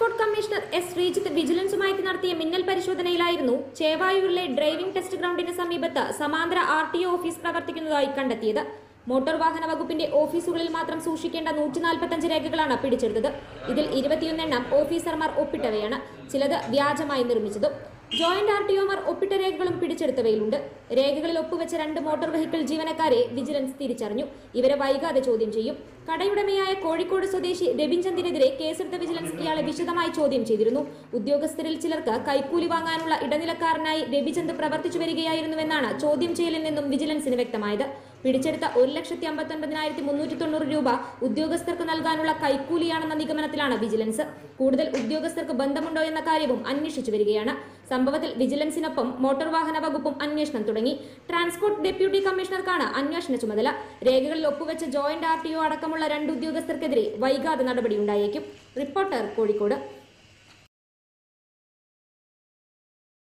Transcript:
Transport commissioner S Sreejith വിജിലൻസുമായി നടത്തിയ മിന്നൽ പരിശോധനയിലായിരുന്നു ചേവായൂരിലെ ഡ്രൈവിംഗ് ടെസ്റ്റ് ഗ്രൗണ്ടിന് സമീപത്ത് സമാന്തര RTO ഓഫീസ് പ്രവർത്തിക്കുന്നതായി കണ്ടെത്തിയത്. മോട്ടോർ വാഹന വകുപ്പിന്റെ ഓഫീസുകളിൽ മാത്രം സൂക്ഷിക്കേണ്ട 145 രേഖകളാണ് പിടിച്ചെടുത്തത്. ഇതിൽ 21 ഓഫീസർമാർ ഒപ്പിട്ടവയാണ്, ചിലത് വ്യാജമായി നിർമ്മിച്ചതും. ജോയിന്റ് RTOമാർ ഒപ്പിട്ട രേഖകളും പിടിച്ചെടുത്തവയിലുണ്ട്. രേഖകളിൽ ഒപ്പുവെച്ച 2 മോട്ടോർ വെഹിക്കിൾ ജീവനക്കാരെ വിജിലൻസ് തിരിച്ചറിഞ്ഞു. ഇവരെ വൈകാതെ ചോദ്യം ചെയ്യും. കടയുടമയായ കോഴിക്കോട് സ്വദേശി രബിൻചന്ദിനെതിരെ കേസെടുത്ത വിജിലൻസ് ഇയാളെ വിശദമായി ചോദ്യം ചെയ്തിരുന്നു. ഉദ്യോഗസ്ഥരിൽ ചിലർക്ക് കൈക്കൂലി വാങ്ങാനുള്ള ഇടനിലക്കാരനായി രബിചന്ദ് പ്രവർത്തിച്ചു വരികയായിരുന്നുവെന്നാണ് ചോദ്യം ചെയ്യലിൽ നിന്നും വിജിലൻസിന് വ്യക്തമായത്. പിടിച്ചെടുത്ത 1,59,390 രൂപ ഉദ്യോഗസ്ഥർക്ക് നൽകാനുള്ള കൈക്കൂലിയാണെന്ന നിഗമനത്തിലാണ് വിജിലൻസ്. കൂടുതൽ ഉദ്യോഗസ്ഥർക്ക് ബന്ധമുണ്ടോ എന്ന കാര്യവും അന്വേഷിച്ചു വരികയാണ്. സംഭവത്തിൽ വിജിലൻസിനൊപ്പം മോട്ടോർ വാഹന വകുപ്പും അന്വേഷണം തുടങ്ങി. ട്രാൻസ്പോർട്ട് ഡെപ്യൂട്ടി കമ്മീഷണർക്കാണ് അന്വേഷണ ചുമതല. രേഖകളിൽ ഒപ്പുവെച്ച ജോയിന്റ് RTO അടക്കമുള്ള 2 ഉദ്യോഗസ്ഥർക്കെതിരെ വൈകാതെ നടപടിയുണ്ടായേക്കും. റിപ്പോർട്ടർ, കോഴിക്കോട്.